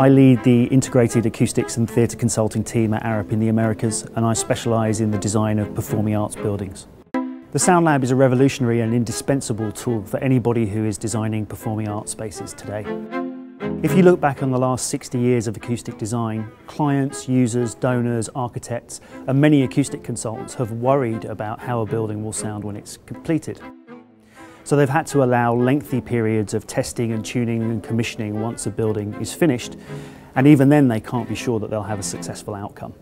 I lead the Integrated Acoustics and Theatre Consulting team at Arup in the Americas, and I specialise in the design of performing arts buildings. The Sound Lab is a revolutionary and indispensable tool for anybody who is designing performing arts spaces today. If you look back on the last 60 years of acoustic design, clients, users, donors, architects and many acoustic consultants have worried about how a building will sound when it's completed. So they've had to allow lengthy periods of testing and tuning and commissioning once a building is finished, and even then they can't be sure that they'll have a successful outcome.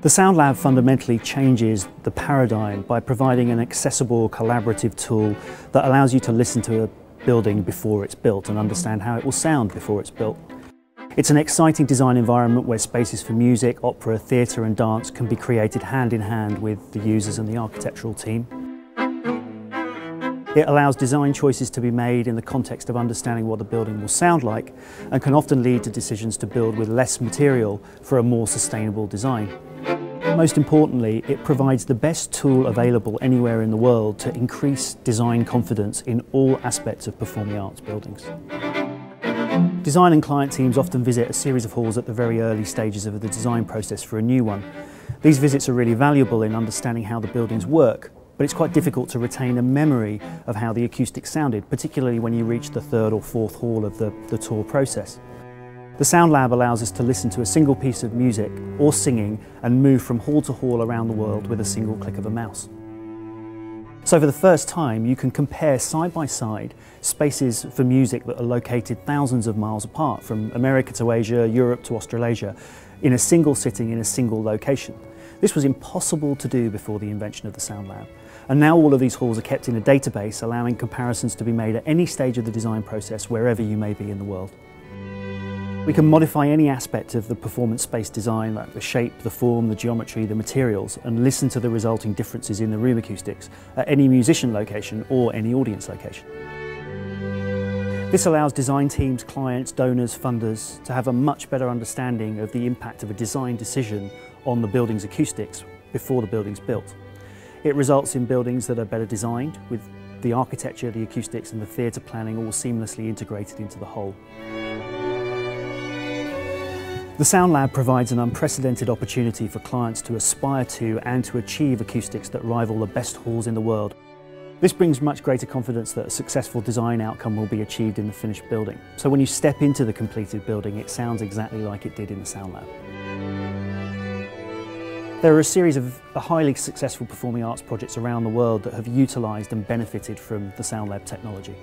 The Sound Lab fundamentally changes the paradigm by providing an accessible, collaborative tool that allows you to listen to a building before it's built and understand how it will sound before it's built. It's an exciting design environment where spaces for music, opera, theatre and dance can be created hand in hand with the users and the architectural team. It allows design choices to be made in the context of understanding what the building will sound like, and can often lead to decisions to build with less material for a more sustainable design. Most importantly, it provides the best tool available anywhere in the world to increase design confidence in all aspects of performing arts buildings. Design and client teams often visit a series of halls at the very early stages of the design process for a new one. These visits are really valuable in understanding how the buildings work, but it's quite difficult to retain a memory of how the acoustics sounded, particularly when you reach the third or fourth hall of the tour process. The Sound Lab allows us to listen to a single piece of music or singing and move from hall to hall around the world with a single click of a mouse. So for the first time, you can compare side by side spaces for music that are located thousands of miles apart, from America to Asia, Europe to Australasia, in a single sitting in a single location. This was impossible to do before the invention of the Sound Lab. And now all of these halls are kept in a database, allowing comparisons to be made at any stage of the design process, wherever you may be in the world. We can modify any aspect of the performance space design, like the shape, the form, the geometry, the materials, and listen to the resulting differences in the room acoustics at any musician location or any audience location. This allows design teams, clients, donors, funders to have a much better understanding of the impact of a design decision on the building's acoustics before the building's built. It results in buildings that are better designed, with the architecture, the acoustics and the theatre planning all seamlessly integrated into the whole. The Sound Lab provides an unprecedented opportunity for clients to aspire to and to achieve acoustics that rival the best halls in the world. This brings much greater confidence that a successful design outcome will be achieved in the finished building. So when you step into the completed building, it sounds exactly like it did in the Sound Lab. There are a series of highly successful performing arts projects around the world that have utilised and benefited from the Sound Lab technology.